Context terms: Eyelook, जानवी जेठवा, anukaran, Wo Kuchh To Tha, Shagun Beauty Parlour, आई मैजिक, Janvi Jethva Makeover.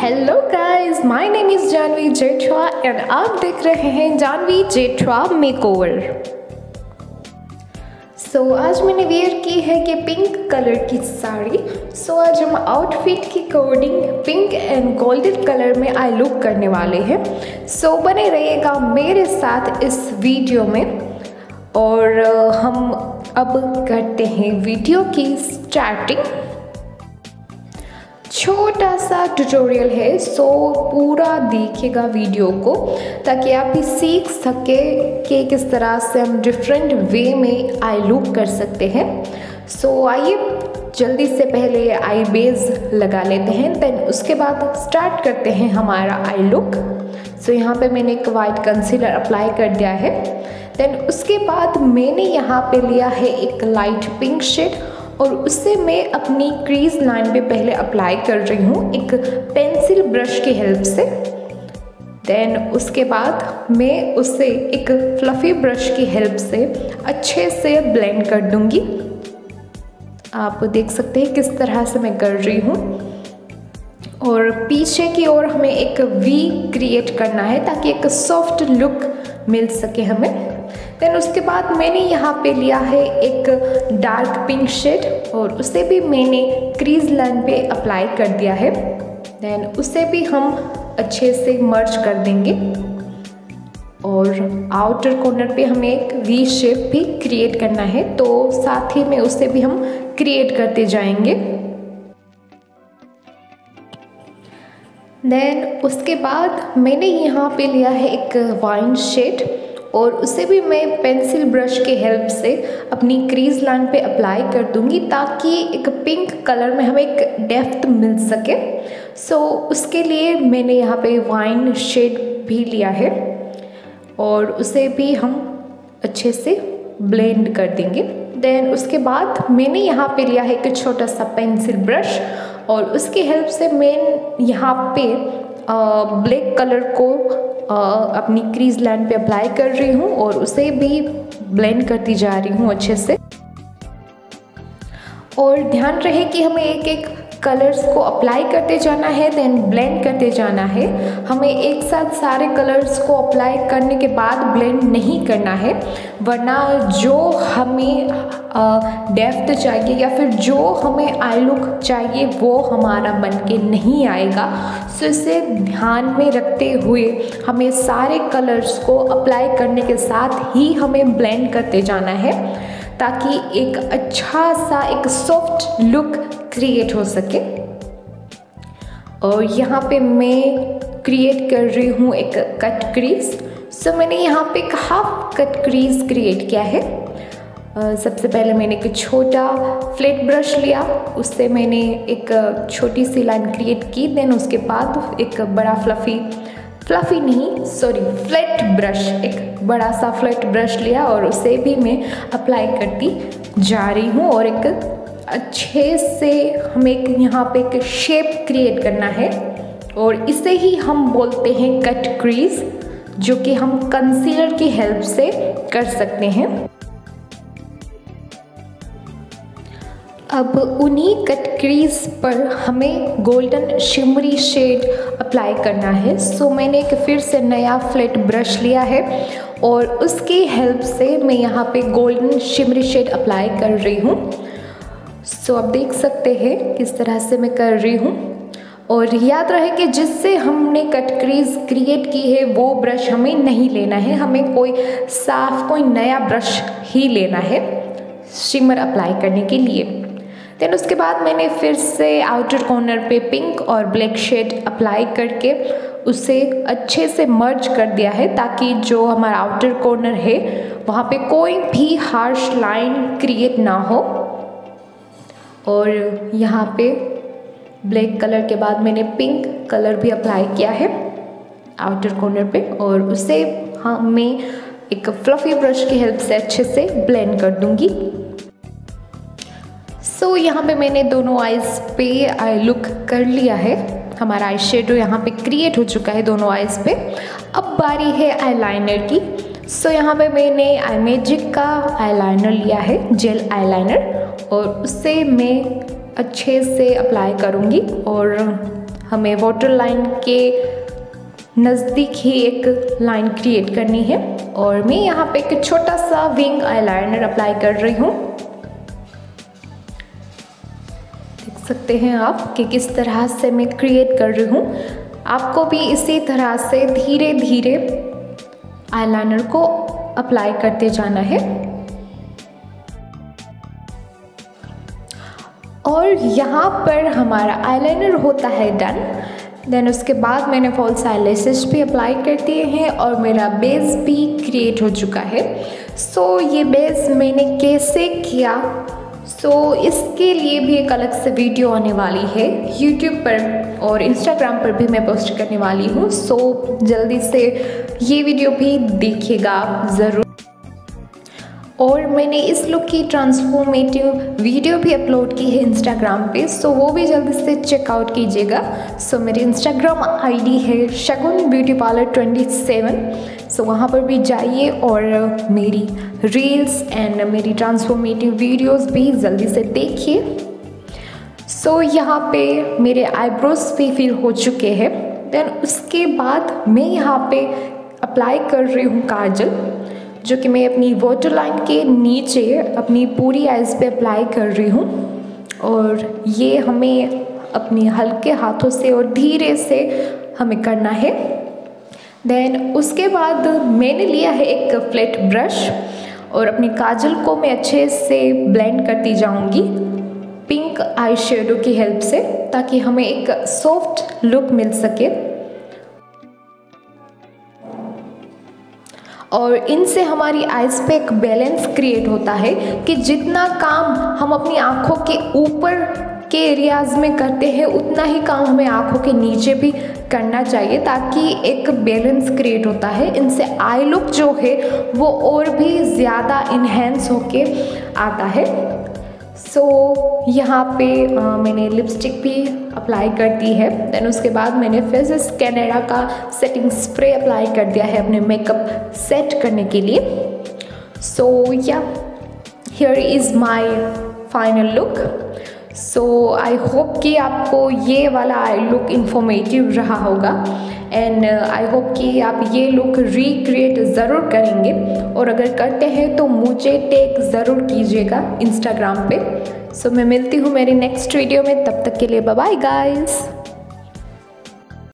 Hello guys, my name is जानवी जेठवा and आप देख रहे हैं जानवी जेठवा मेकओवर। सो आज मैंने वेयर की है कि पिंक कलर की साड़ी। सो आज हम आउटफिट की according pink and golden colour में आई लुक करने वाले हैं। सो बने रहिएगा मेरे साथ इस वीडियो में और हम अब करते हैं वीडियो की स्टार्टिंग। छोटा सा ट्यूटोरियल है, सो पूरा देखिएगा वीडियो को ताकि आप भी सीख सके कि किस तरह से हम डिफरेंट वे में आई लुक कर सकते हैं। सो आइए जल्दी से पहले आई बेस लगा लेते हैं, देन उसके बाद स्टार्ट करते हैं हमारा आई लुक। सो यहाँ पे मैंने एक वाइट कंसीलर अप्लाई कर दिया है, देन उसके बाद मैंने यहाँ पे लिया है एक लाइट पिंक शेड और उससे मैं अपनी क्रीज लाइन पे पहले अप्लाई कर रही हूँ एक पेंसिल ब्रश की हेल्प से। देन उसके बाद मैं उसे एक फ्लफी ब्रश की हेल्प से अच्छे से ब्लेंड कर दूँगी। आप देख सकते हैं किस तरह से मैं कर रही हूँ। और पीछे की ओर हमें एक वी क्रिएट करना है ताकि एक सॉफ्ट लुक मिल सके हमें। देन उसके बाद मैंने यहाँ पे लिया है एक डार्क पिंक शेड और उसे भी मैंने क्रीज लाइन पे अप्लाई कर दिया है। देन उसे भी हम अच्छे से मर्ज कर देंगे और आउटर कॉर्नर पे हमें एक वी शेप भी क्रिएट करना है, तो साथ ही में उसे भी हम क्रिएट करते जाएंगे। देन उसके बाद मैंने यहाँ पे लिया है एक वाइन शेड और उसे भी मैं पेंसिल ब्रश के हेल्प से अपनी क्रीज लाइन पे अप्लाई कर दूँगी ताकि एक पिंक कलर में हमें एक डेप्थ मिल सके। सो उसके लिए मैंने यहाँ पे वाइन शेड भी लिया है और उसे भी हम अच्छे से ब्लेंड कर देंगे। देन उसके बाद मैंने यहाँ पे लिया है एक छोटा सा पेंसिल ब्रश और उसकी हेल्प से मैं यहाँ पे ब्लैक कलर को अपनी क्रीज लाइन पे अप्लाई कर रही हूँ और उसे भी ब्लेंड करती जा रही हूँ अच्छे से। और ध्यान रहे कि हमें एक एक कलर्स को अप्लाई करते जाना है, देन ब्लेंड करते जाना है। हमें एक साथ सारे कलर्स को अप्लाई करने के बाद ब्लेंड नहीं करना है, वरना जो हमें डेप्थ चाहिए या फिर जो हमें आई लुक चाहिए वो हमारा बन के नहीं आएगा। सो इसे ध्यान में रखते हुए हमें सारे कलर्स को अप्लाई करने के साथ ही हमें ब्लेंड करते जाना है ताकि एक अच्छा सा एक सॉफ्ट लुक क्रिएट हो सके। और यहाँ पे मैं क्रिएट कर रही हूँ एक कट क्रीज। सो मैंने यहाँ पे एक हाफ कट क्रीज क्रिएट किया है। सबसे पहले मैंने एक छोटा फ्लैट ब्रश लिया, उससे मैंने एक छोटी सी लाइन क्रिएट की। देन उसके बाद एक बड़ा फ्लैट ब्रश, एक बड़ा सा फ्लैट ब्रश लिया और उसे भी मैं अप्लाई करती जा रही हूँ। और एक अच्छे से हमें एक यहाँ पे एक शेप क्रिएट करना है और इसे ही हम बोलते हैं कट क्रीज, जो कि हम कंसीलर की हेल्प से कर सकते हैं। अब उन्हीं कट क्रीज पर हमें गोल्डन शिमरी शेड अप्लाई करना है। सो मैंने एक फिर से नया फ्लैट ब्रश लिया है और उसकी हेल्प से मैं यहाँ पे गोल्डन शिमरी शेड अप्लाई कर रही हूँ। सो आप देख सकते हैं किस तरह से मैं कर रही हूँ। और याद रहे कि जिससे हमने कट क्रीज क्रिएट की है वो ब्रश हमें नहीं लेना है, हमें कोई साफ कोई नया ब्रश ही लेना है शिमर अप्लाई करने के लिए। देन उसके बाद मैंने फिर से आउटर कॉर्नर पे पिंक और ब्लैक शेड अप्लाई करके उसे अच्छे से मर्ज कर दिया है ताकि जो हमारा आउटर कॉर्नर है वहाँ पे कोई भी हार्श लाइन क्रिएट ना हो। और यहाँ पे ब्लैक कलर के बाद मैंने पिंक कलर भी अप्लाई किया है आउटर कॉर्नर पे और उसे मैं एक फ्लफी ब्रश की हेल्प से अच्छे से ब्लेंड कर दूँगी। सो यहाँ पे मैंने दोनों आइज़ पे आई लुक कर लिया है, हमारा आई शेडो यहाँ पे क्रिएट हो चुका है दोनों आइज़ पे। अब बारी है आईलाइनर की। सो यहाँ पे मैंने आई मैजिक का आईलाइनर लिया है, जेल आईलाइनर, और उससे मैं अच्छे से अप्लाई करूँगी और हमें वाटर लाइन के नज़दीक ही एक लाइन क्रिएट करनी है और मैं यहाँ पे एक छोटा सा विंग आईलाइनर अप्लाई कर रही हूँ। देख सकते हैं आप कि किस तरह से मैं क्रिएट कर रही हूँ। आपको भी इसी तरह से धीरे धीरे आईलाइनर को अप्लाई करते जाना है। और यहाँ पर हमारा आईलाइनर होता है डन। देन उसके बाद मैंने फॉल्स आईलैशेस भी अप्लाई कर दिए हैं और मेरा बेस भी क्रिएट हो चुका है। सो ये बेस मैंने कैसे किया, सो इसके लिए भी एक अलग से वीडियो आने वाली है। यूट्यूब पर और इंस्टाग्राम पर भी मैं पोस्ट करने वाली हूँ। सो जल्दी से ये वीडियो भी देखिएगा आप ज़रूर। और मैंने इस लुक की ट्रांसफॉर्मेटिव वीडियो भी अपलोड की है इंस्टाग्राम पे, सो वो भी जल्दी से चेकआउट कीजिएगा। सो मेरी इंस्टाग्राम आईडी है शगुन ब्यूटी पार्लर 27। सो वहाँ पर भी जाइए और मेरी रील्स एंड मेरी ट्रांसफॉर्मेटिव वीडियोस भी जल्दी से देखिए। सो यहाँ पे मेरे आईब्रोज भी फिल हो चुके हैं। देन उसके बाद मैं यहाँ पे अप्लाई कर रही हूँ काजल, जो कि मैं अपनी वाटर लाइन के नीचे अपनी पूरी आइज़ पे अप्लाई कर रही हूँ। और ये हमें अपने हल्के हाथों से और धीरे से हमें करना है। देन उसके बाद मैंने लिया है एक फ्लैट ब्रश और अपनी काजल को मैं अच्छे से ब्लेंड करती जाऊँगी पिंक आई शेडो की हेल्प से, ताकि हमें एक सॉफ्ट लुक मिल सके। और इनसे हमारी आइज़ पे एक बैलेंस क्रिएट होता है कि जितना काम हम अपनी आँखों के ऊपर के एरियाज़ में करते हैं, उतना ही काम हमें आँखों के नीचे भी करना चाहिए, ताकि एक बैलेंस क्रिएट होता है। इनसे आई लुक जो है वो और भी ज़्यादा इन्हेंस होके आता है। सो यहाँ पे मैंने लिपस्टिक भी अप्लाई कर दी है। दैन उसके बाद मैंने फेसेस कैनेडा का सेटिंग स्प्रे अप्लाई कर दिया है अपने मेकअप सेट करने के लिए। So yeah here is my final look. So I hope कि आपको ये वाला आई लुक इंफॉर्मेटिव रहा होगा एंड आई होप कि आप ये लुक रिक्रिएट ज़रूर करेंगे। और अगर करते हैं तो मुझे टैग ज़रूर कीजिएगा इंस्टाग्राम पे। सो मैं मिलती हूँ मेरे नेक्स्ट वीडियो में, तब तक के लिए बाय बाय गाइस।